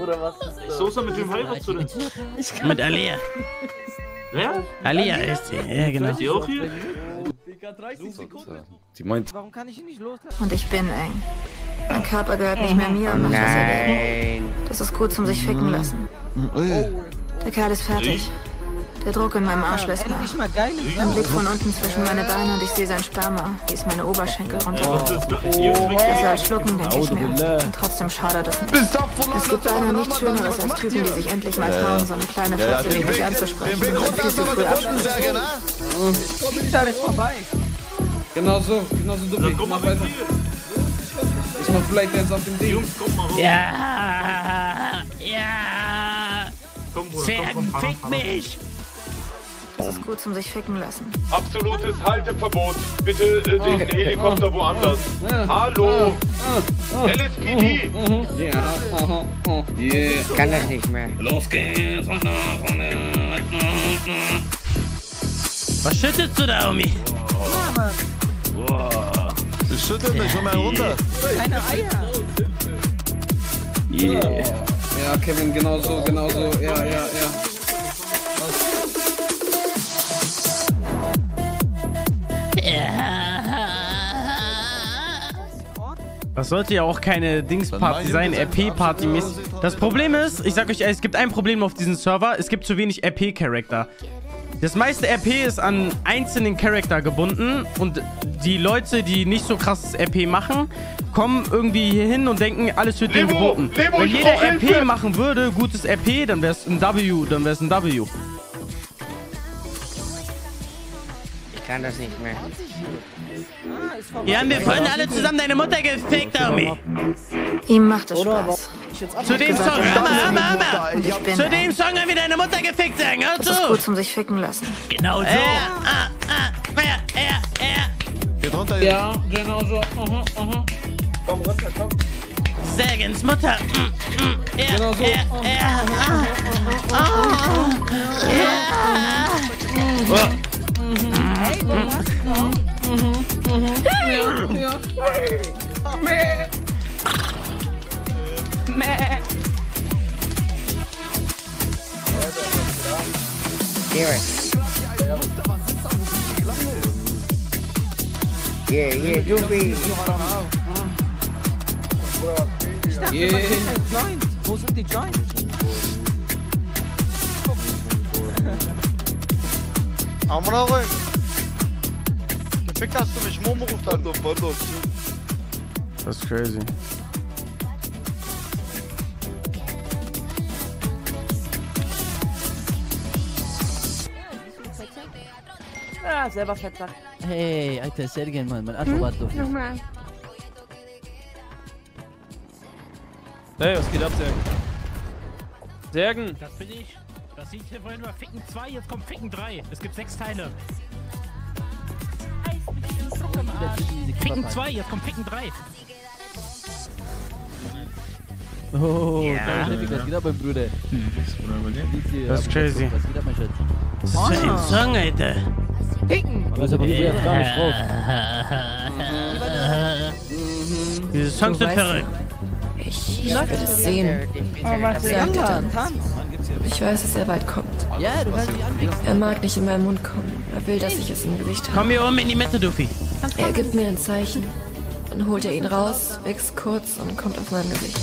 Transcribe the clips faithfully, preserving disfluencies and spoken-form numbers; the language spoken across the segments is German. Oder was ist das? Sosa, mit wem heiratest du denn? Mit Alia. Wer? Alia ist sie, ja genau. Ist die auch hier? Sie meint... Warum kann ich ihn nicht loslassen? Und ich bin eng. Mein Körper gehört nicht mehr mir und macht das erleben. Das ist gut zum sich ficken lassen. Der Kerl ist fertig. Der Druck in meinem Arsch lässt nach. Ein Blick von unten zwischen meine Beine und ich sehe sein Sperma, wie es meine Oberschenkel runterläuft. Das soll schlucken, denke ich mir. Und trotzdem schade das nicht. Es gibt leider nichts Schöneres als Typen, die sich endlich mal trauen, so eine kleine Fotze wirklich anzusprechen. Und viel zu früh absprechen. Ich bin jetzt vorbei. Genau so, genau so dumm. Ich mach weiter. Ich mach vielleicht jetzt auf dem Ding. Jungs, komm mal hoch. Ja, ja. Zwergen, fick mich. Das ist gut zum sich ficken lassen. Absolutes Halteverbot. Bitte äh, den okay. Helikopter woanders. Hallo. L S P D. Ja. Yeah. Kann das nicht mehr. Los geht's. Was schüttelst du da, Omi? Oh. Wow. Ich schüttel mich schon mal runter. Keine Eier. Yeah. Ja, Kevin, genau so, genau so. Ja, ja, ja. Das sollte ja auch keine Dings-Party sein, R P-Party-mäßig. Das Problem ist, ich sag euch, es gibt ein Problem auf diesem Server, es gibt zu wenig R P-Charakter. Das meiste R P ist an einzelnen Charakter gebunden und die Leute, die nicht so krasses R P machen, kommen irgendwie hier hin und denken, alles wird denen geboten. Lebo, wenn jeder R P Hilfe. machen würde, gutes R P, dann wäre es ein W, dann wäre es ein W. Ich kann das nicht mehr. Ja, wir wollen alle zusammen deine Mutter gefickt, Omi. Ihm macht es Spaß. Zu dem Song, Hammer, Hammer, Hammer. Zu dem Song haben wir deine Mutter gefickt, sagen, hör zu. Das ist gut zum sich ficken lassen. Genau so. Ja, ah, ah, ja, ja, ja. Geht runter, ja, genau so. Aha, aha. Komm runter, komm. Sagens Mutter. Genau so. Ja, Hey, wo machst du? Mhm, mhm, mhm. Ja, ja. Mäh. Mäh. Yeah, yeah, Jubi. Yeah. Wo sind die Joints? Amra rein. Fick hast du mich, Momo ruft an, du Bondo. Das ist crazy. Ah, selber Fettsack. Hey, Alter, Sergen, Mann, mein Alphabet hm? Nochmal. Hey, was geht ab, Sergen? Sergen! Das bin ich. Das sieht hier vorhin nur Ficken zwei, jetzt kommt Ficken drei. Es gibt sechs Teile. Ficken zwei, jetzt kommt Ficken drei. Oh, yeah. Das geht ab, mein Bruder. Das ist crazy. Das ist ein Song, Alter. Ficken! Diese Songs sind verrückt. Ich werde es sehen. Er sagt dann. Ich weiß, dass er weit kommt. Ja, du weißt, er mag nicht in meinen Mund kommen. Er will, dass ich es im Gesicht habe. Komm hier oben in die Mitte, Duffy. Er gibt mir ein Zeichen. Dann holt er ihn raus, wächst kurz und kommt auf mein Gesicht.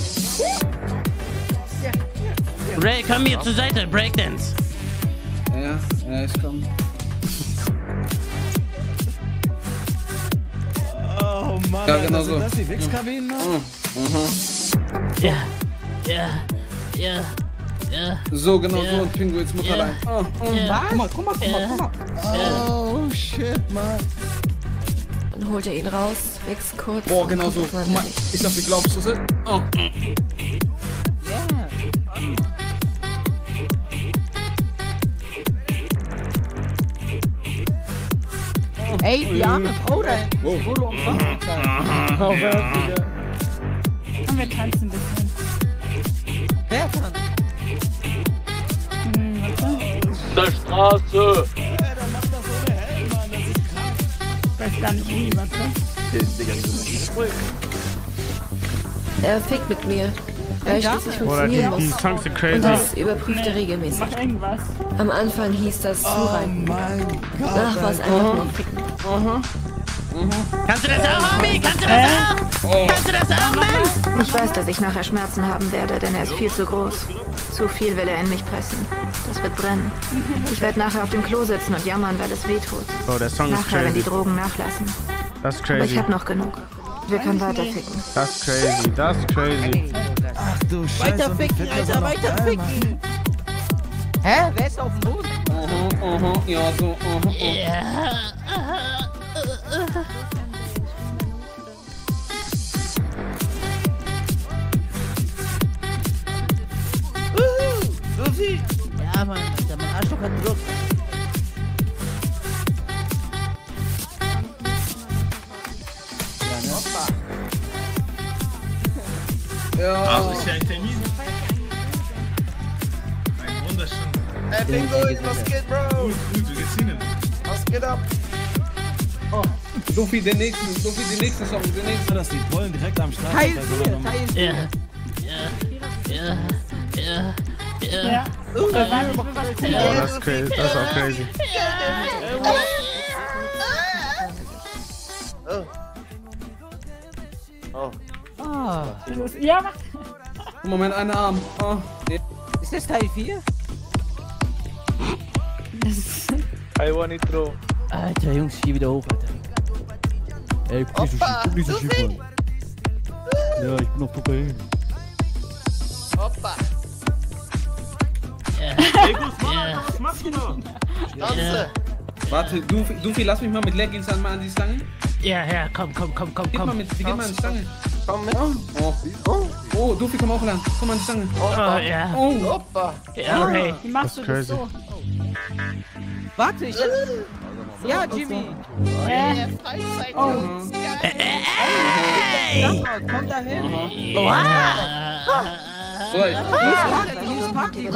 Ray, komm hier zur Seite, Breakdance. Ja, ja, ich komm. Oh Mann, ja, genau so. Sind das die Wichskabinen? Ja, ja, ja. Yeah. So, genau yeah. so und Pingu jetzt Mutter allein. Yeah. Oh, oh. Yeah. Guck mal, guck mal, guck mal, guck mal. Yeah. Oh, shit, Mann. Dann holt er ihn raus, wächst kurz. Boah, genau so. Guck mal, ich dachte, ich glaub's, was ist? Oh. Yeah. Oh. Ey, die arme Frau da. Wow. Oh, komm, wir tanzen ein bisschen. Wer tanzt? Der Straße! Ey, dann mach das ohne Helm, Mann, das ist krass! Das ist dann niemand, ne? Er fickt mit mir. Weil ich schließlich funktionieren muss. Und das überprüft er regelmäßig. Am Anfang hieß das Zureiten. Danach war es einfach nur ficken. Kannst du das auch, Homie? Kannst du das auch? Kannst du das auch, Mann? Ich weiß, dass ich nachher Schmerzen haben werde, denn er ist viel zu groß. Zu viel will er in mich pressen. Das wird brennen. Ich werde nachher auf dem Klo sitzen und jammern, weil es wehtut. Oh, der Song nachher, wenn die Drogen nachlassen. Das ist crazy. Aber ich hab noch genug. Wir können weiterficken. Das ist crazy, das ist crazy. Ach du Scheiße. Weiterficken, Alter, weiterficken. Hä? Wer ist auf dem Boden? Uh-huh, uh-huh, ja, so, uh-huh, uh-huh. Yeah. Ja, Mann, Alter, mein Arschloch hat Druck. Ja, ne? Hoppa. Ja. Also ist ja ein Termin. Ein wunderschöner. Ey, Bingo, was geht, Bro? Gut, gut, wir geht's Ihnen. Was geht ab? Oh, Luffy, den nächsten, Luffy, den nächsten Song, den nächsten. Das die Pollen direkt am Start. Heiß hier, ja, ja, ja, ja. Ja. Oh, das ist crazy. Das ist auch crazy. Oh. Oh. Oh. Ja. Moment, einen Arm. Oh. Ist das Teil vier? I want it through. Alter, Jungs, ich geh wieder hoch, Alter. Ey, guck nicht so schief, guck nicht so schief, Mann. Ja, ich bin noch Kokain. Hoppa. Ey, gut, was machst du noch? Tanze! Warte, Dufi, lass mich mal mit Leggings an, mal an die Stange. Ja, ja, komm, komm, komm, komm, komm. Wir gehen mal an die Stange. Komm mit. Oh, oh, oh, Dufi, komm auch lang. Komm an die Stange. Oh, ja. Oh, Opa. Ja, hey. Wie machst du das so? Warte, ich... Ja, Jimmy. Äh. Oh. Ey. Komm da hin. So, ich...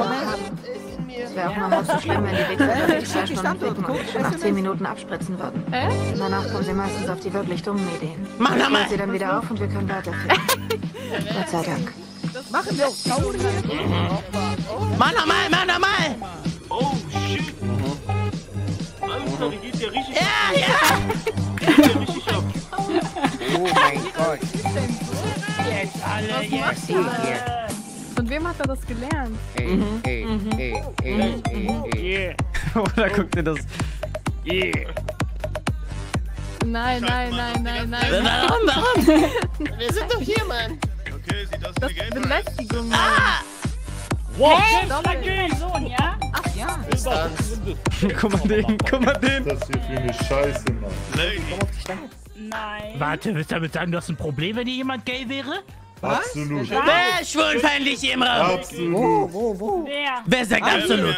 Es wäre auch mal so schlimm, wenn die Wegfahrer wirklich zwei Stunden blicken und nach zehn Minuten abspritzen würden. Und danach kommen sie meistens auf die wirklich dummen Ideen. Mach nochmal! Ich stelle sie dann wieder auf und wir können weiterführen. Gott sei Dank. Machen wir auch. Mach nochmal, mach nochmal! Oh, shit! Alter, die geht ja richtig ab. Ja, ja! Geht ja richtig ab. Oh mein Gott. Jetzt alle, jetzt hier. Von wem hat er das gelernt? Ey, ey, ey, ey, ey, yeah. Oder guckt ihr das? Yeah. Nein, nein, nein, nein, nein. Warum, warum? Wir sind doch hier, Mann. Okay, sieht aus wie eine Belästigung. Ah! Wow, Person, ja? Ach ja. Guck mal den, guck mal den. Das ist hier für eine Scheiße, Mann. Komm auf die Stange. Nein. Warte, willst du damit sagen, du hast ein Problem, wenn dir jemand gay wäre? Was? Absolut. Wer ist schwulfeindlich im Raum? Absolut. Wo, wo, wo? Wer? Wer sagt ah, absolut?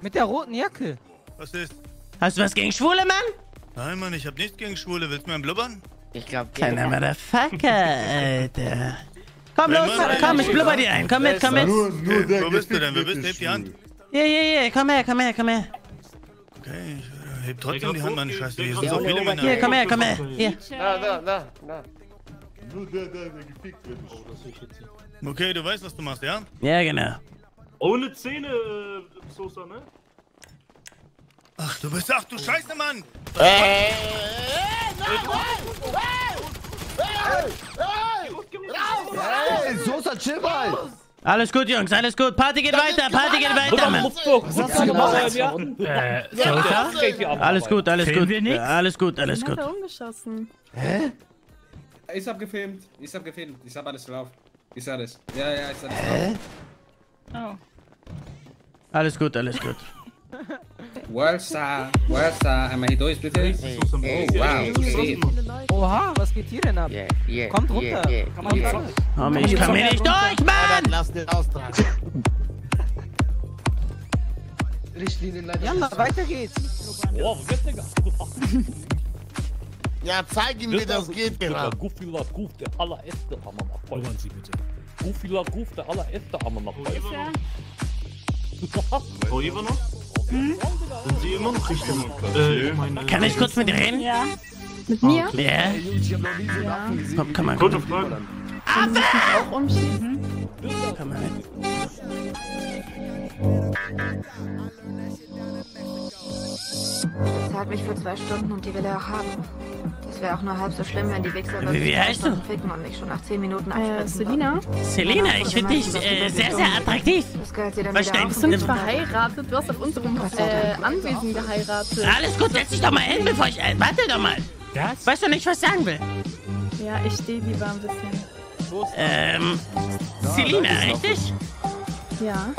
Mit der roten Jacke. Was ist? Hast du was gegen Schwule, Mann? Nein, Mann, ich hab nichts gegen Schwule. Willst du mir einen blubbern? Ich glaub, kleiner Motherfucker, Alter. Komm los, komm, ich blubber dir ein. Komm mit, komm mit. Nur, nur hey, wo bist du denn? Wer bist du? Heb die Hand. Ja, ja, ja, komm her, komm her, komm her. Okay, ich heb trotzdem die Hand, Mann, scheiße. Hier sind so viele Männer. Hier, komm her, komm her. Hier. Na, na, na, na. Nur der, der, der gefickt wird. Okay, du weißt, was du machst, ja? Ja, genau. Ohne Zähne, äh, Sosa, ne? Ach, du bist... Ach, du Scheiße, Mann! Äh, äh, nein! Sosa, chill mal! Alles gut, Jungs, alles gut. Party geht weiter, Party geht weiter, Mann. Was hast du gemacht? Äh, Sosa? Alles gut, alles gut. Alles gut, alles gut. Hä? Ich hab gefilmt, ich hab gefilmt, ich hab alles drauf. Ich hab alles. Ja, ja, ich hab alles drauf. Oh. Alles gut, alles gut. Walsa, Walsa, einmal hier durch, bitte. Oh, wow. Oha, was geht hier denn ab? Yeah, yeah, kommt runter. Yeah, yeah, komm yeah. Komm, ich komm hier nicht durch, Mann! Lass den austragen. Jalla, weiter geht's. Wow, wo geht's, Digga? Ja, zeig ihm, wie das geht, genau. Gufila Guf, der allererste Hammermachball. Hören Sie bitte. Gufila Guf, der allererste Hammermachball. Wo immer noch? Sind Sie immer noch richtig? Kann ich kurz mit dir reden? Ja. Mit mir? Ja. Komm, komm mal. Gute Frage. Kann man sich auch umschieben? Kann man nicht. Zahlt mich für zwei Stunden und die will er auch haben. Das wäre auch nur halb so schlimm, wenn die Wichser wie, wie heißt du? Ficken und mich schon nach zehn Minuten abspritzen. Äh, Selina? Selina, ich finde dich äh, sehr, sehr attraktiv. Was denkst du? Du bist verheiratet, du hast auf unserem äh, Anwesen geheiratet. Alles gut, setz dich doch mal hin, bevor ich... Äh, warte doch mal. Das? Weißt du nicht, was ich sagen will? Ja, ich stehe lieber ein bisschen. Ähm, ja, Selina, richtig? Ja.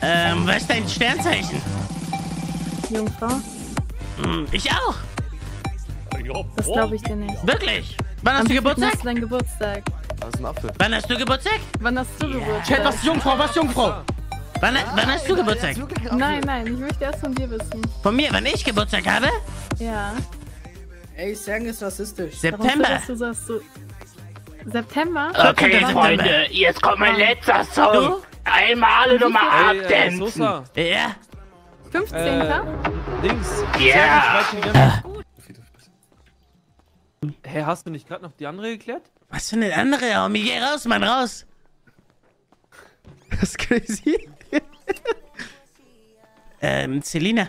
Ähm, was ist dein Sternzeichen? Jungfrau. Ich auch. Das glaube ich dir nicht. Wirklich? Wann hast du Geburtstag? Wann hast du deinen Geburtstag? Wann hast du Geburtstag? Wann hast du Geburtstag? Chat, was ist Jungfrau? Was ist Jungfrau? Wann, wann hast du Geburtstag? Nein, nein, ich möchte erst von dir wissen. Von mir, wann ich Geburtstag habe? Ja. Ey, Sang ist rassistisch. September. Warum du das so sagst, du September? Okay, September. Freunde, jetzt kommt mein letzter Song. Du? Einmal alle nochmal abdämpfen. Äh, ja. fünfzehnten Äh, links. Ja. Yeah. Hä, hey, hast du nicht gerade noch die andere geklärt? Was für eine andere? Homie, geh raus, Mann, raus! Das ist crazy. ähm, Selina.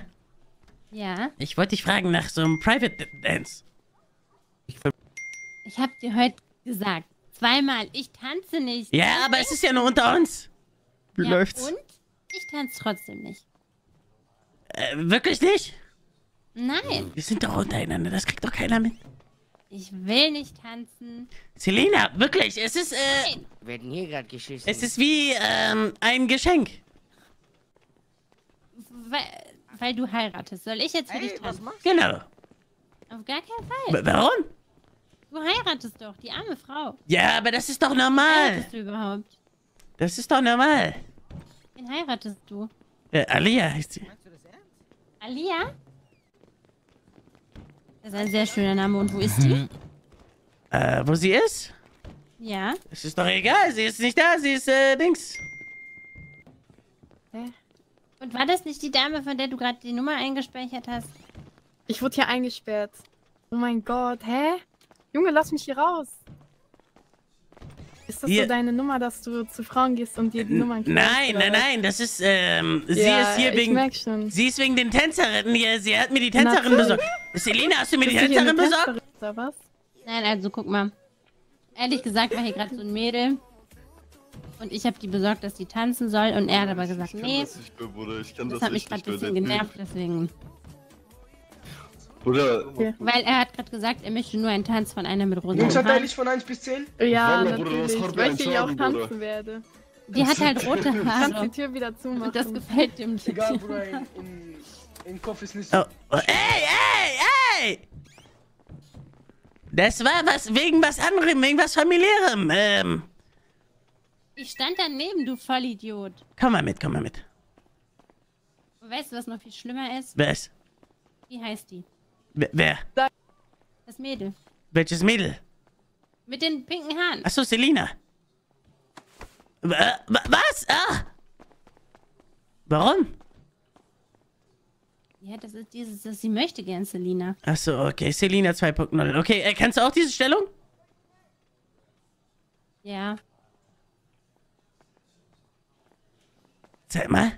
Ja? Ich wollte dich fragen nach so einem Private Dance. Ich, ich hab dir heute gesagt, zweimal, ich tanze nicht. Ja, aber nicht? Es ist ja nur unter uns. Wie ja, läuft's? Und? Ich tanze trotzdem nicht. Äh, wirklich nicht? Nein. Wir sind doch untereinander, das kriegt doch keiner mit. Ich will nicht tanzen. Selina, wirklich, es ist, äh... Nein. Wir werden hier gerade geschissen. Es ist wie, ähm, ein Geschenk. Weil, weil du heiratest. Soll ich jetzt für hey, dich tanzen? Genau. Auf gar keinen Fall. W warum? Du heiratest doch, die arme Frau. Ja, aber das ist doch normal. Wen heiratest du überhaupt? Das ist doch normal. Wen heiratest du? Äh, Alia heißt sie. Meinst du das ernst? Alia? Das ist ein sehr schöner Name. Und wo ist die? Äh, wo sie ist? Ja. Es ist doch egal. Sie ist nicht da. Sie ist, äh, Dings. Und war das nicht die Dame, von der du gerade die Nummer eingespeichert hast? Ich wurde hier eingesperrt. Oh mein Gott. Hä? Junge, lass mich hier raus. Ist das hier so deine Nummer, dass du zu Frauen gehst und dir die Nummern kriegst? Nein, nein, nein, das ist, ähm, sie ja, ist hier wegen, sie ist wegen den Tänzerinnen hier, sie hat mir die Tänzerin besorgt. Selina, hast du mir die Tänzerin besorgt? Was? Nein, also guck mal. Ehrlich gesagt war hier gerade so ein Mädel und ich habe die besorgt, dass die tanzen soll und er hat aber gesagt, ich nee, das, nicht mehr, Bruder. Ich kann das, das hat mich gerade ein bisschen genervt, deswegen. Bruder, okay. Weil er hat gerade gesagt, er möchte nur einen Tanz von einer mit rosa Haaren. Unterteile ich von eins bis zehn? Ja, Bruder, natürlich, Bruder, weil ich hier auch tanzen Bruder. werde. Die hat halt rote Haare. Du kannst die Tür wieder zumachen. Und das gefällt dem nicht. Egal, Bruder, in, in Kopf ist nicht so... Oh, oh, ey, ey, ey! Das war was wegen was anderem, wegen was familiärem, ähm... Ich stand daneben, du Vollidiot. Komm mal mit, komm mal mit. Weißt du, was noch viel schlimmer ist? Was? Wie heißt die? Wer? Das Mädel. Welches Mädel? Mit den pinken Haaren. Achso, Selina. Was? Ah! Warum? Ja, das ist dieses, dass sie möchte gern Selina. Achso, okay. Selina zwei Punkt null. Okay, äh, kannst du auch diese Stellung? Ja. Zeig mal.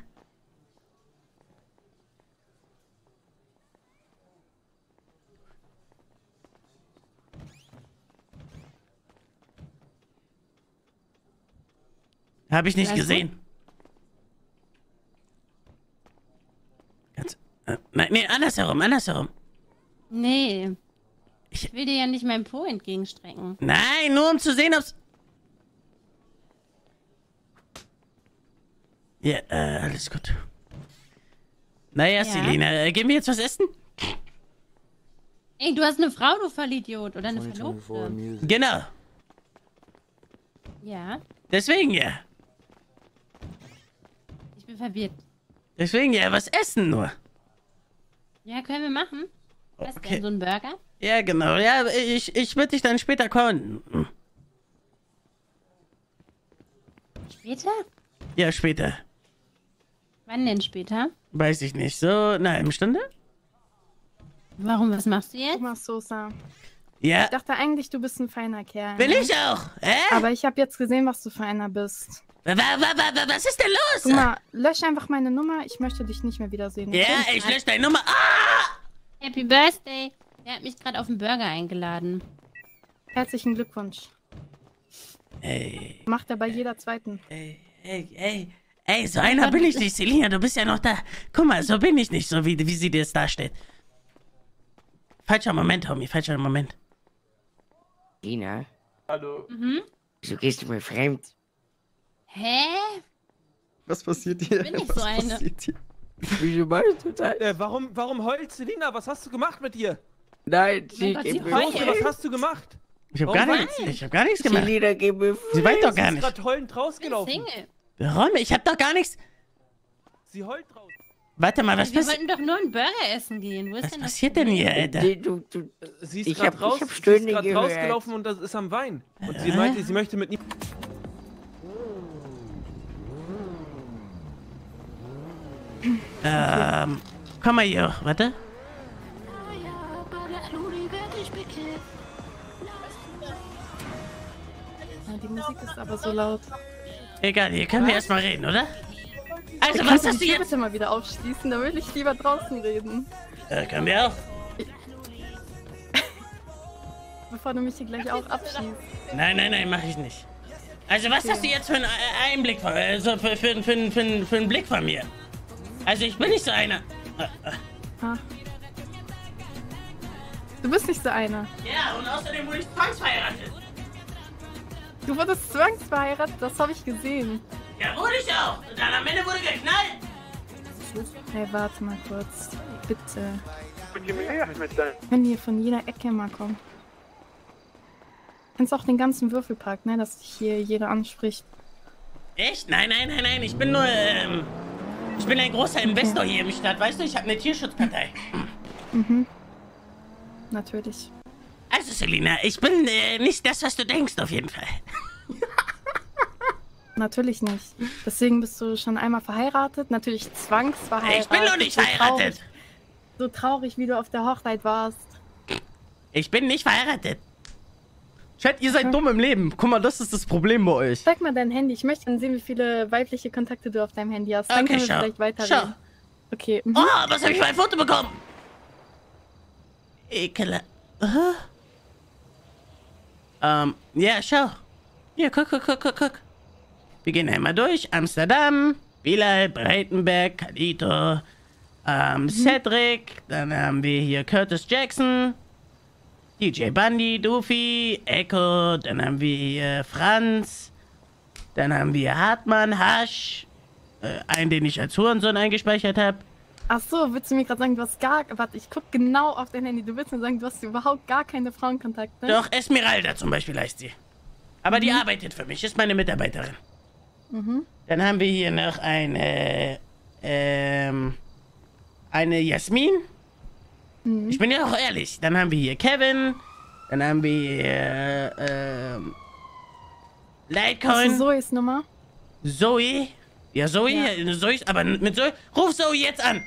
Habe ich nicht also? gesehen. Ganz, äh, nein, nee, andersherum, andersherum. Nee. Ich, ich will dir ja nicht meinen Po entgegenstrecken. Nein, nur um zu sehen, ob's... Ja, äh, alles gut. Naja, ja. Selina, äh, gehen wir jetzt was essen? Ey, du hast eine Frau, du Vollidiot. Oder eine Verlobte. Genau. Ja. Deswegen, ja. Ich bin verwirrt. Deswegen ja, was essen nur. Ja, können wir machen. Was okay. denn, so ein Burger? Ja, genau. Ja, ich, ich würde dich dann später callen. Später? Ja, später. Wann denn später? Weiß ich nicht. So, eine halbe Stunde? Warum, was machst du jetzt? Ich mach Soße. Ja. Ich dachte eigentlich, du bist ein feiner Kerl. Bin ich auch, äh? Aber ich habe jetzt gesehen, was du für einer bist. Was ist denn los? Guck mal, lösch einfach meine Nummer. Ich möchte dich nicht mehr wiedersehen. Ja, ich lösche deine Nummer. Ah! Happy Birthday. Der hat mich gerade auf den Burger eingeladen. Herzlichen Glückwunsch. Ey. Macht er bei jeder zweiten. Ey, ey, ey. Ey, so einer bin ich nicht, Selina. Du bist ja noch da. Guck mal, so bin ich nicht, so wie, wie sie dir das darstellt. Falscher Moment, Homie. Falscher Moment. Selina. Hallo. Mhm. Wieso gehst du mal fremd? Hä? Was passiert hier? Bin ich so eine? Wieso meinst du das? Äh, warum, warum heult Selina? Was hast du gemacht mit dir? Nein, sie geht mir frei. Was hast du gemacht? Ich hab gar nichts, ich hab gar nichts gemacht. Selina, geh mir frei. Sie weint doch gar nicht. Sie ist gerade heulend rausgelaufen. Räume, ich hab doch gar nichts. Sie heult raus. Warte mal, was passiert? Wir wollten doch nur einen Burger essen gehen. Wo ist was denn passiert denn hier, Alter? Du, du, sie ist gerade raus, rausgelaufen und das ist am Wein. Und äh? sie meinte, sie möchte mit ihm. Ähm, komm mal hier, warte. Ja, die Musik ist aber so laut. Egal, hier können wir erstmal reden, oder? Also, ich was hast du jetzt? Bitte mal wieder aufschließen, da will ich lieber draußen reden. Ja, können wir auch. Bevor du mich hier gleich auch abschießt. Nein, nein, nein, mach ich nicht. Also, was okay. hast du jetzt für einen Einblick von, also für, für, für, für, für, für einen Blick von mir? Also, ich bin nicht so einer. Ah. Du bist nicht so einer. Ja, und außerdem wurde ich zwangsverheiratet. Du wurdest zwangsverheiratet, das habe ich gesehen. Ja, wurde ich auch. Und dann am Ende wurde geknallt. Hey, warte mal kurz. Bitte. Wenn hier von jeder Ecke mal kommen. Du kennst auch den ganzen Würfelpark, ne? Dass dich hier jeder anspricht. Echt? Nein, nein, nein, nein. Ich bin nur, ähm... ich bin ein großer Investor hier im Stadt, weißt du? Ich habe eine Tierschutzpartei. Mhm. Natürlich. Also, Selina, ich bin äh, nicht das, was du denkst, auf jeden Fall. Natürlich nicht. Deswegen bist du schon einmal verheiratet, natürlich zwangsverheiratet. Ich bin noch nicht verheiratet. So traurig, so traurig, wie du auf der Hochzeit warst. Ich bin nicht verheiratet. Chat, ihr seid dumm im Leben. Guck mal, das ist das Problem bei euch. Zeig mal dein Handy. Ich möchte dann sehen, wie viele weibliche Kontakte du auf deinem Handy hast. Dann okay, können wir vielleicht weiterreden. Schau. Okay. Mhm. Oh, was habe ich für ein Foto bekommen? Ekel. Huh? Ähm, ja, schau. Ja, guck, guck, guck, guck, guck. Wir gehen einmal durch. Amsterdam, Bilal, Breitenberg, Kalito, ähm, mhm. Cedric. Dann haben wir hier Curtis Jackson. D J Bundy, Doofy, Echo, dann haben wir hier Franz, dann haben wir Hartmann, Hasch, äh, einen, den ich als Hurensohn eingespeichert habe. Ach so, willst du mir gerade sagen, du hast gar... Warte, ich guck genau auf dein Handy. Du willst mir sagen, du hast überhaupt gar keine Frauenkontakte? Doch, Esmeralda zum Beispiel heißt sie. Aber mhm. die arbeitet für mich, ist meine Mitarbeiterin. Mhm. Dann haben wir hier noch eine... Ähm... Eine Jasmin. Ich bin ja auch ehrlich. Dann haben wir hier Kevin. Dann haben wir hier, äh, Litecoin. Hast du Zoes Nummer? Zoe? Ja, Zoe. Ja. Zoe, aber mit Zoe. Ruf Zoe jetzt an.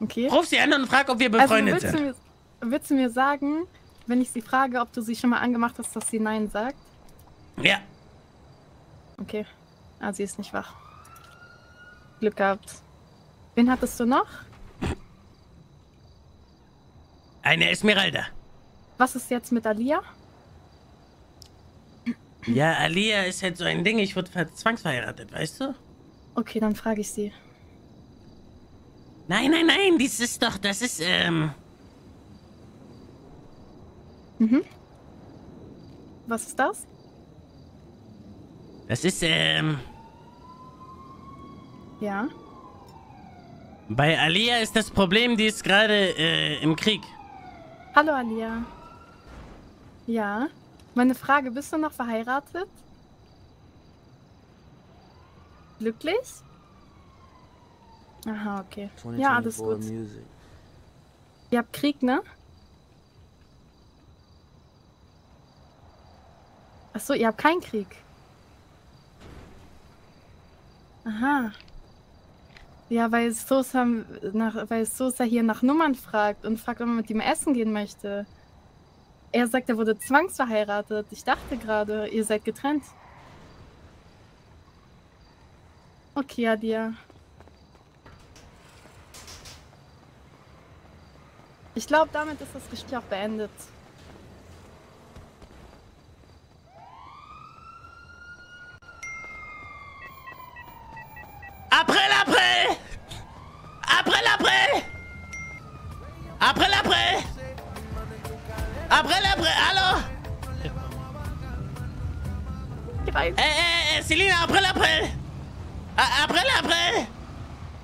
Okay. Ruf sie an und frag, ob wir befreundet also, willst sind. Du mir, willst du mir sagen, wenn ich sie frage, ob du sie schon mal angemacht hast, dass sie Nein sagt? Ja. Okay. Ah, sie ist nicht wach. Glück gehabt. Wen hattest du noch? Eine Esmeralda. Was ist jetzt mit Alia? Ja, Alia ist halt so ein Ding. Ich wurde zwangsverheiratet, weißt du? Okay, dann frage ich sie. Nein, nein, nein. Dies ist doch... Das ist, ähm... Mhm. Was ist das? Das ist, ähm... Ja? Bei Alia ist das Problem, die ist gerade, äh, im Krieg. Hallo, Alia. Ja, meine Frage, bist du noch verheiratet? Glücklich? Aha, okay. Ja, alles gut. Music. Ihr habt Krieg, ne? Achso, ihr habt keinen Krieg. Aha. Ja, weil Sosa, nach, weil Sosa hier nach Nummern fragt und fragt, ob man mit ihm essen gehen möchte. Er sagt, er wurde zwangsverheiratet. Ich dachte gerade, ihr seid getrennt. Okay, Adia. Ich glaube, damit ist das Gespräch auch beendet. April, April! April, April! April, April! April, April, hallo! Ey, ey, ey, Selina, April, April! A April, April!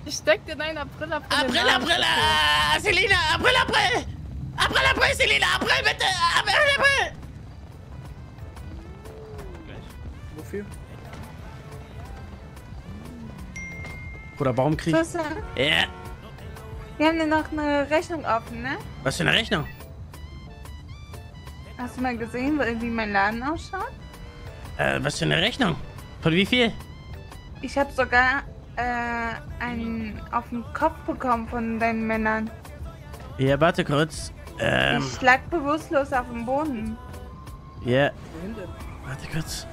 Ich steck dir deinen April, April. April, April, äh, Selina, April, April! April, April, Selina, April, bitte! April, April! Wofür? Oder warum krieg ich... Ja. Wir haben ja noch eine Rechnung offen, ne? Was für eine Rechnung? Hast du mal gesehen, wie mein Laden ausschaut? Äh, was für eine Rechnung? Von wie viel? Ich habe sogar äh, einen auf den Kopf bekommen von deinen Männern. Ja, warte kurz. Ähm, ich lag bewusstlos auf dem Boden. Ja. Warte kurz.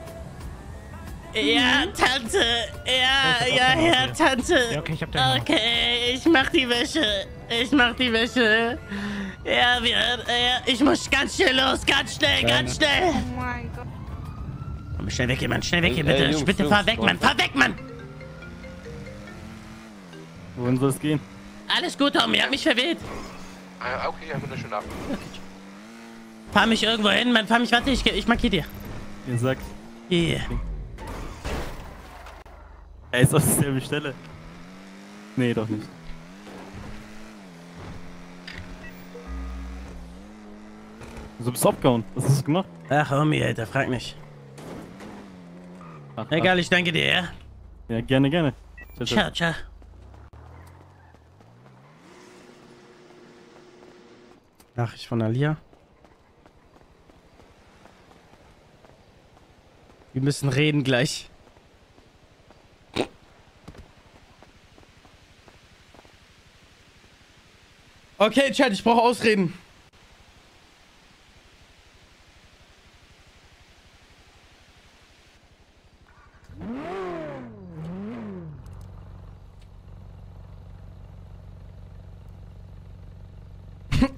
Ja, Tante. Ja, ja, ja, Tante. Ja, okay, ich hab den Mann. Okay, ich mach die Wäsche. Ich mach die Wäsche. Ja, wir, ja, ich muss ganz schnell los. Ganz schnell, ganz schnell. Oh mein Gott. Komm, schnell weg hier, Mann. Schnell weg hier, bitte. Ey, Jungs, bitte Jungs, fahr Jungs, weg, Mann. Fahr weg, Mann. Wohin soll es gehen? Alles gut, Tom. Ihr habt mich verweht. Ah, okay, haben wir das schon ab. Okay. Fahr mich irgendwo hin, Mann. Fahr mich, warte, ich, ich markier dir. Ihr sagt. Yeah. Er ist auf derselben Stelle. Nee, doch nicht. Wieso bist du abgehauen? Was hast du gemacht? Ach, Homie, Alter, frag nicht. Ach, egal, ach. Ich danke dir, ja? Ja, gerne, gerne. Ciao, ciao. Ciao. Nachricht von Alia. Wir müssen reden gleich. Okay, Chat, ich brauche Ausreden.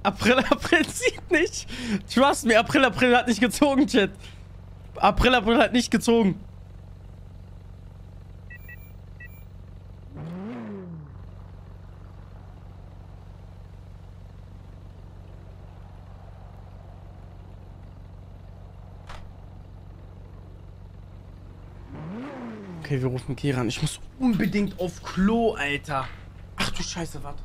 April, April zieht nicht. Trust me, April, April hat nicht gezogen, Chat. April, April hat nicht gezogen. Okay, wir rufen Kira an. Ich muss unbedingt auf Klo, Alter. Ach du Scheiße, warte.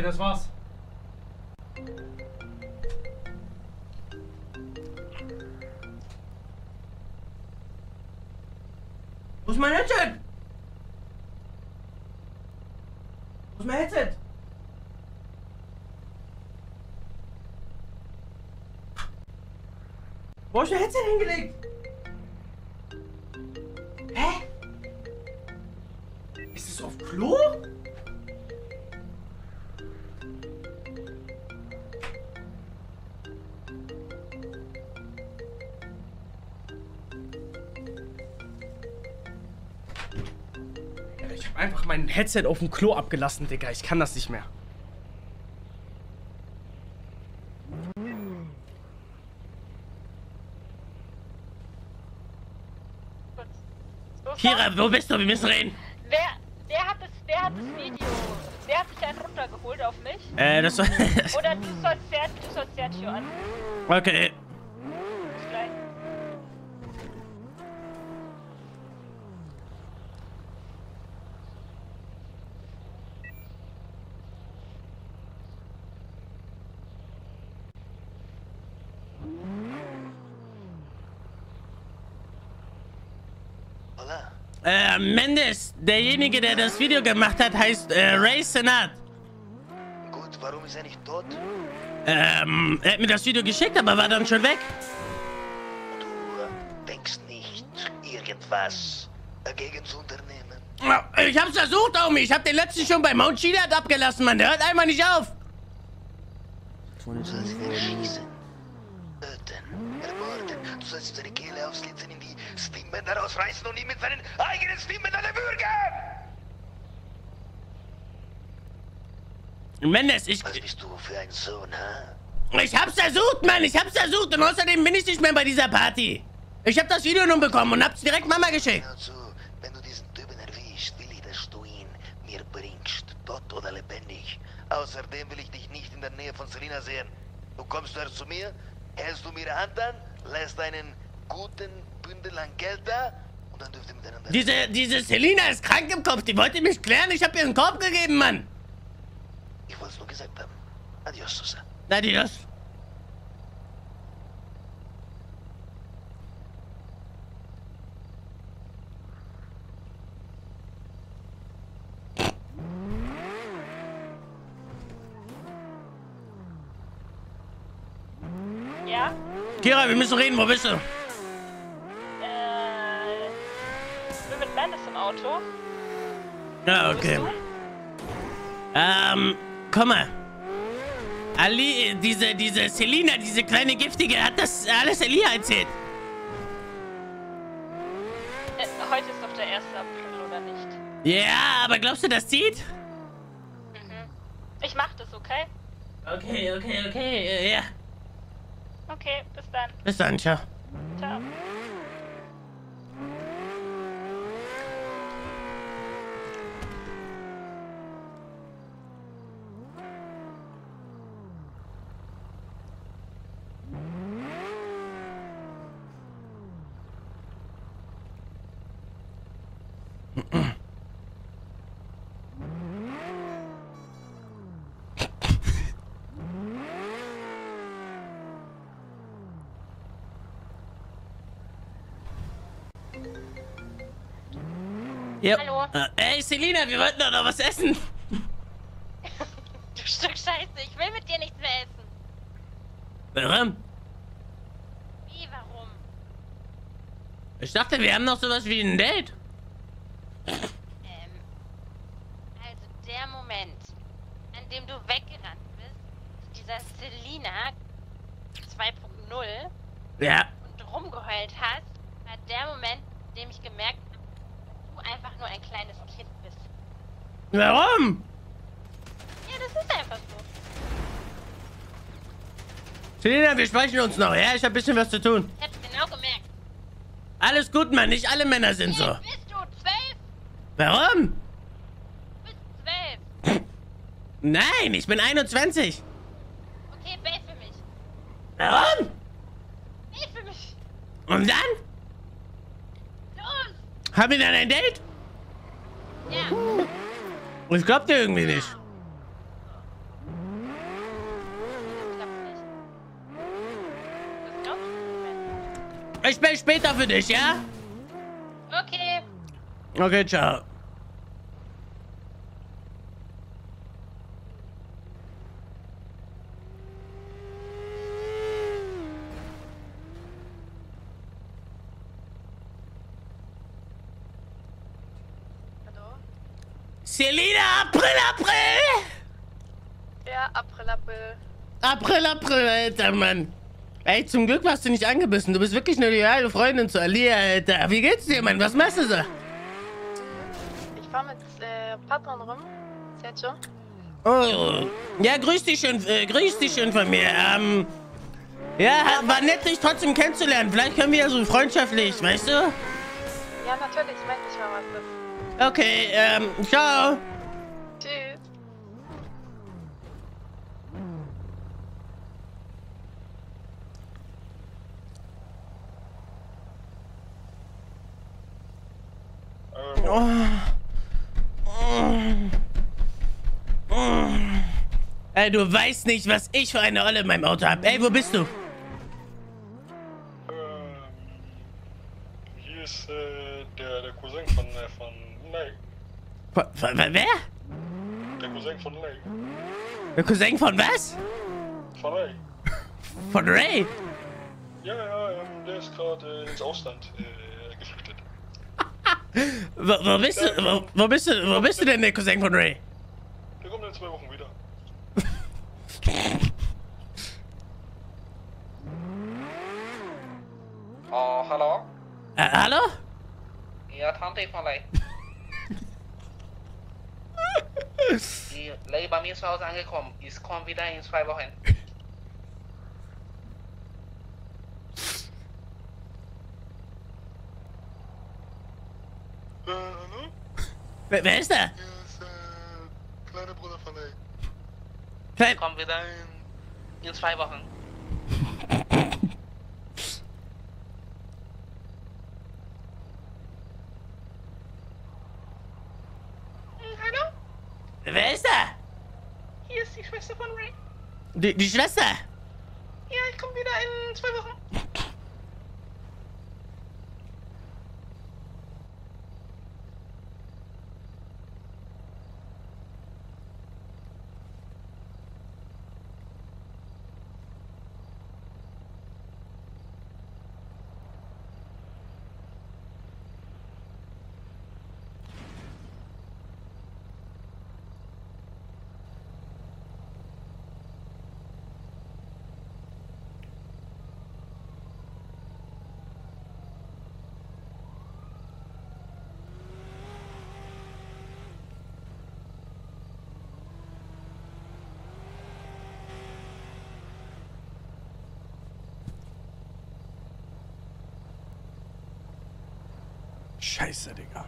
Okay, das war's. Wo ist mein Headset? Wo ist mein Headset? Wo ist mein Headset hingelegt? Klo? Ich habe einfach mein Headset auf dem Klo abgelassen, Digga. Ich kann das nicht mehr. Kira, wo bist du? Wir müssen reden. Wer, wer, hat das, wer hat das Video? Wer hat sich einen runtergeholt auf mich? Äh, das war... Oder du sollst, du sollst Sergio an. Okay. Bis gleich. Äh, Mendes, derjenige, der das Video gemacht hat, heißt äh, Ray Senat. Gut, warum ist er nicht tot? Ähm, er hat mir das Video geschickt, aber war dann schon weg. Du denkst nicht, irgendwas dagegen zu unternehmen. Ich hab's versucht, Omi. Ich hab den letzten schon bei Mount Shidat abgelassen, Mann. Der hört einmal nicht auf. Du sollst ihn erschießen, töten, ermorden. Du sollst seine Kehle aufslitzen in die Stimmbänder rausreißen und ihn mit seinen eigenen Stimmbändern würgen! Mendes, ich... Was bist du für ein Sohn, ha? Ich hab's versucht, Mann! Ich hab's versucht! Und außerdem bin ich nicht mehr bei dieser Party! Ich hab das Video nun bekommen und hab's direkt Mama geschickt! Genau so, wenn du diesen Typen erwischst, will ich, dass du ihn mir bringst, tot oder lebendig. Außerdem will ich dich nicht in der Nähe von Selina sehen. Du kommst erst zu mir, hältst du mir Hand an, lässt einen guten... lang Geld da und dann dürft ihr miteinander... Diese, diese Selina ist krank im Kopf, die wollte mich klären, ich hab ihr einen Korb gegeben, Mann! Ich wollte es nur gesagt haben. Adios, Susa. Adios. Ja? Kira, wir müssen reden, wo bist du? Auto. Ja, okay. Ähm, komm mal. Ali, diese, diese Selina, diese kleine Giftige, hat das alles Elia erzählt? Äh, heute ist doch der erste April, oder nicht? Ja, aber glaubst du, das zieht? Mhm. Ich mach das, okay? Okay, okay, okay, äh, ja. Okay, bis dann. Bis dann, ciao. Ciao. Yep. Hallo. Ey, Selina, wir wollten doch noch was essen. Du Stück Scheiße, ich will mit dir nichts mehr essen. Warum? Wie, warum? Ich dachte, wir haben noch sowas wie ein Date. Ähm, also der Moment, an dem du weggerannt bist, dieser Selina zwei punkt null ja. und rumgeheult hast, war der Moment, in dem ich gemerkt habe, einfach nur ein kleines Kind bist. Warum? Ja, das ist einfach so. Selina, wir sprechen uns noch. Ja, ich hab ein bisschen was zu tun. Ich hab's genau gemerkt. Alles gut, Mann. Nicht alle Männer sind so. Bist du zwölf? Warum? Du bist zwölf. Nein, ich bin einundzwanzig. Okay, wait für mich. Warum? Wait für mich. Und dann? Haben wir dann ein Date? Ja. Ich glaub dir irgendwie nicht. Das klappt nicht. Das glaubst du nicht. Ich bin später für dich, ja? Okay. Okay, ciao. Selina, April, April! Ja, April, April. April, April, Alter, Mann. Ey, zum Glück warst du nicht angebissen. Du bist wirklich eine loyale Freundin zu Alia, Alter. Wie geht's dir, Mann? Was machst du so? Ich fahr mit äh, Patron rum. Sergio. Oh. Ja, grüß dich schön, äh, grüß dich schön von mir. Ähm, ja, war nett, dich trotzdem kennenzulernen. Vielleicht können wir ja so freundschaftlich, weißt du? Ja, natürlich. Ich weiß nicht mal, was ist. Okay, ähm, ciao. Tschüss. Oh. Oh. Oh. Ey, du weißt nicht, was ich für eine Olle in meinem Auto habe. Ey, wo bist du? Hier ist äh, der, der Cousin von, äh, von Lake. Von, von, von wer? Der Cousin von Lake. Der Cousin von was? Von Ray. Von Ray? Ja, ja, ähm, der ist gerade äh, ins Ausland äh, geflüchtet. wo, wo, bist ja, du, wo, wo bist du? Wo bist du denn, der Cousin von Ray? Der kommt in zwei Wochen wieder. Oh, hallo? Äh, hallo? Ja, Tante von Lei. Die Lei bei mir zu Hause angekommen. Ich komme wieder in zwei Wochen. Äh, hallo? Wer, wer ist da? Hier ist äh, kleiner Bruder von Lei. Klein... Ich komme wieder in, in zwei Wochen. Wer ist da? Hier ist die Schwester von Ray. Die, die Schwester? Ja, ich komme wieder in zwei Wochen. Scheiße, Digga.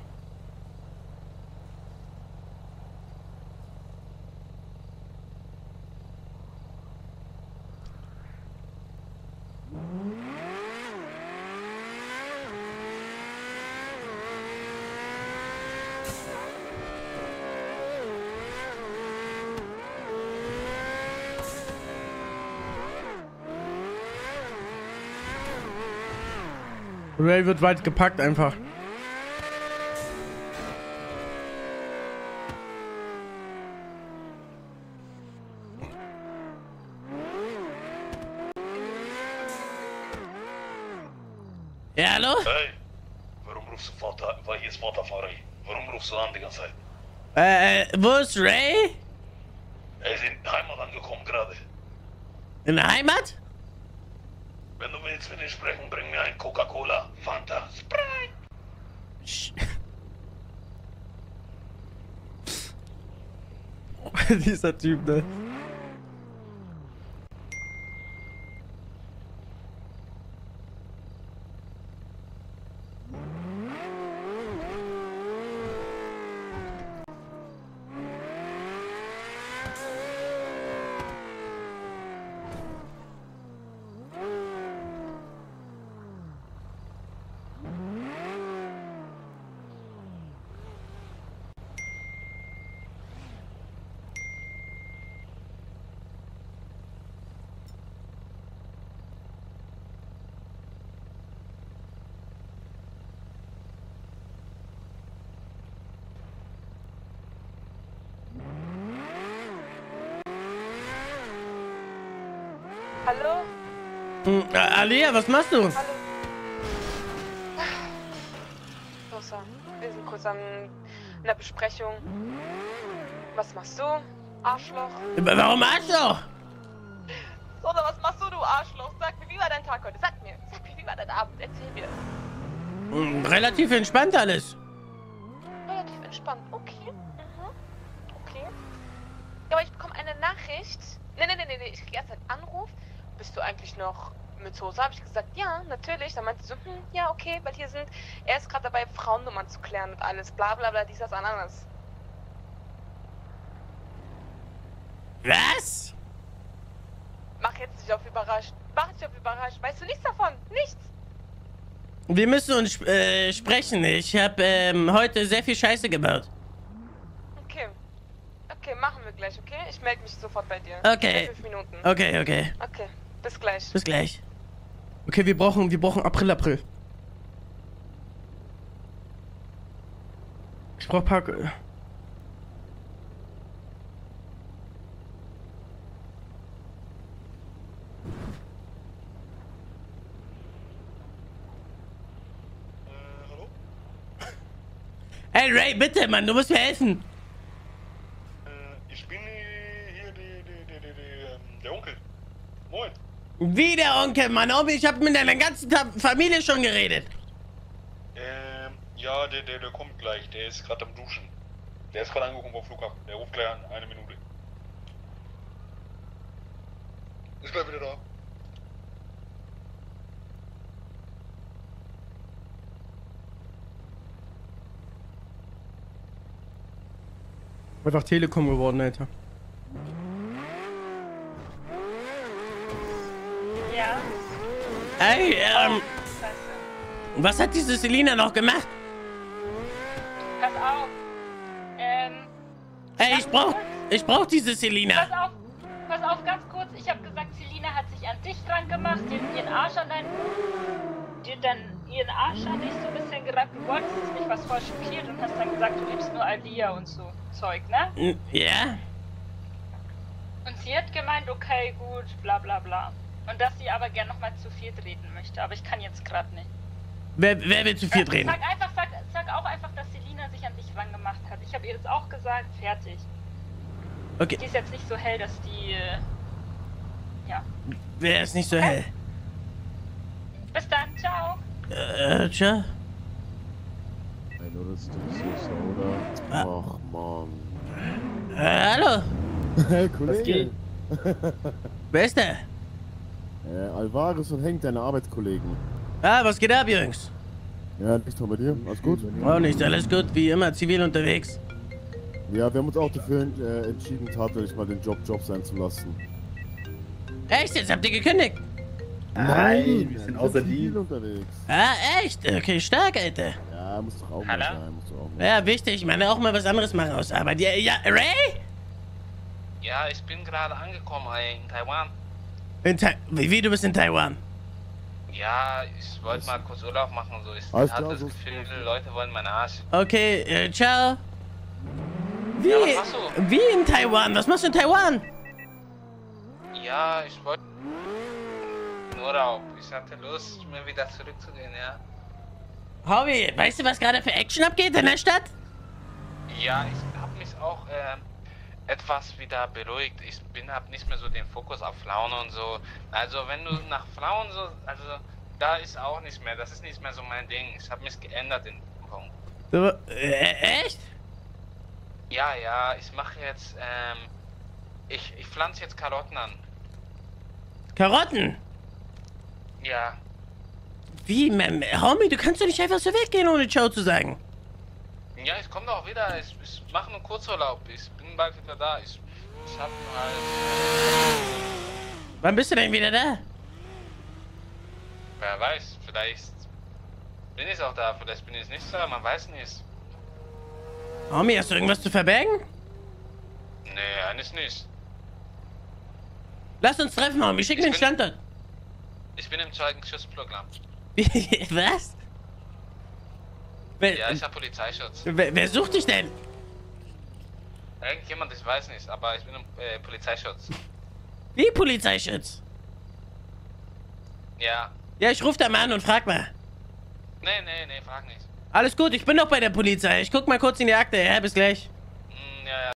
Ray wird weit gepackt einfach. Ja, hallo? Hey, warum rufst du Vater, weil hier ist Vater von Ray? Warum rufst du an die ganze Zeit? Äh, wo ist Ray? Er ist in der Heimat angekommen gerade. In der Heimat? Wenn du willst mit ihm sprechen, bring mir ein Coca-Cola, Fanta, Sprite. Sch Dieser Typ, ne? Hallo? Hm, Alia, was machst du? Hallo. So, wir sind kurz am in der Besprechung. Was machst du, Arschloch? Warum Arschloch? So, was machst du, du Arschloch? Sag mir, wie war dein Tag heute? Sag mir, sag mir, wie war dein Abend? Erzähl mir. Relativ entspannt alles. Relativ entspannt, okay. Mhm. Okay. Aber ich bekomme eine Nachricht. Nee, nee, nee, nee, ich kriege erst einen Anruf. Bist du eigentlich noch mit Soße? Habe ich gesagt, ja, natürlich. Dann meinte sie so, hm, ja, okay, weil hier sind, er ist gerade dabei, Frauennummern zu klären und alles, bla bla bla, dies, das, anderes. Was? Mach jetzt nicht auf überrascht. Mach dich auf überrascht. Weißt du nichts davon? Nichts. Wir müssen uns äh, sprechen. Ich habe ähm, heute sehr viel Scheiße gebaut. Okay. Okay, machen wir gleich, okay? Ich melde mich sofort bei dir. Okay. Fünf Minuten. Okay, okay. Okay, bis gleich. Bis gleich. Okay, wir brauchen, wir brauchen April, April. Ich brauch Parköl. Hey Ray, bitte, Mann, du musst mir helfen. Äh, ich bin hier die, die, die, die, die, der Onkel. Moin. Wie der Onkel, Mann? Obi, ich habe mit deiner ganzen Familie schon geredet. Ähm, ja, der, der, der kommt gleich. Der ist gerade am Duschen. Der ist gerade angekommen vom Flughafen. Der ruft gleich an. Eine Minute. Ist gleich wieder da. Einfach Telekom geworden, Alter. Ja. Ey, ähm. Oh, was hat diese Selina noch gemacht? Pass auf. Ähm. Ey, ich brauch. Kurz. Ich brauch diese Selina. Pass auf. Pass auf, ganz kurz. Ich hab gesagt, Selina hat sich an dich dran gemacht, den, ihren Arsch an deinen. Dir dann ihren Arsch an dich so ein bisschen gerappt. Du wolltest mich was voll schockiert und hast dann gesagt, du liebst nur Alia und so. Zeug, ne? Ja. Und sie hat gemeint, okay, gut, bla bla bla. Und dass sie aber gerne nochmal zu viert reden möchte, aber ich kann jetzt gerade nicht. Wer, wer will zu viert ja, reden? Sag einfach, sag, sag auch einfach, dass Selina sich an dich rangemacht hat. Ich habe ihr das auch gesagt, fertig. Okay. Die ist jetzt nicht so hell, dass die, äh, ja. Wer ist nicht so okay. hell? Bis dann, ciao. Äh, ciao. Oder ist das süß, oder? Ah. Ach, Mann. Äh, hallo. Hey, Kollege. Wer ist der? Äh, Alvarez und Henk, deine Arbeitskollegen. Ah, was geht ab, Jungs? Ja, nichts mehr bei dir. Alles gut? Auch nicht, alles gut. Wie immer, zivil unterwegs. Ja, wir haben uns auch dafür äh, entschieden, tatsächlich mal den Job Job sein zu lassen. Echt? Jetzt habt ihr gekündigt? Nein, Nein wir sind außer die unterwegs. Ah, echt? Okay, stark, Alter. Ja, muss doch auch mal sein, muss doch auch mal. Ja, wichtig. Ich meine, auch mal was anderes machen aus Arbeit. Ja, ja, Ray? Ja, ich bin gerade angekommen in Taiwan. In Ta wie, wie, du bist in Taiwan? Ja, ich wollte mal kurz Urlaub machen. So. Ich Alles hatte klar, das Gefühl, so. Leute wollen meinen Arsch. Okay, äh, ciao. Wie, ja, was machst du? Wie in Taiwan? Was machst du in Taiwan? Ja, ich wollte... Urlaub. Ich hatte Lust, mir wieder zurückzugehen, ja. Hobby, weißt du, was gerade für Action abgeht in der Stadt? Ja, ich habe mich auch ähm, etwas wieder beruhigt. Ich bin hab nicht mehr so den Fokus auf Flauen und so. Also wenn du nach Flauen so, also da ist auch nicht mehr. Das ist nicht mehr so mein Ding. Ich habe mich geändert in Hongkong. Du, äh, echt? Ja, ja. Ich mache jetzt, ähm, ich ich pflanze jetzt Karotten an. Karotten? Ja. Wie, man, Homie, du kannst doch nicht einfach so weggehen, ohne Ciao zu sagen. Ja, ich komme doch wieder. Ich, ich mache nur Kurzurlaub. Ich bin bald wieder da. Ich, ich hab halt... Wann bist du denn wieder da? Wer weiß, vielleicht bin ich auch da, vielleicht bin ich nicht da, man weiß nicht. Homie, hast du irgendwas zu verbergen? Nee, eigentlich nicht. Lass uns treffen, Homie. Schick mir den Standort. Ich bin im Zeugenschutzprogramm. Was? Wer, ja, ich hab Polizeischutz. Wer, wer sucht dich denn? Irgendjemand, ich weiß nicht, aber ich bin im äh, Polizeischutz. Wie Polizeischutz? Ja. Ja, ich ruf da mal an und frag mal. Nee, nee, nee, frag nicht. Alles gut, ich bin doch bei der Polizei. Ich guck mal kurz in die Akte. Ja, bis gleich.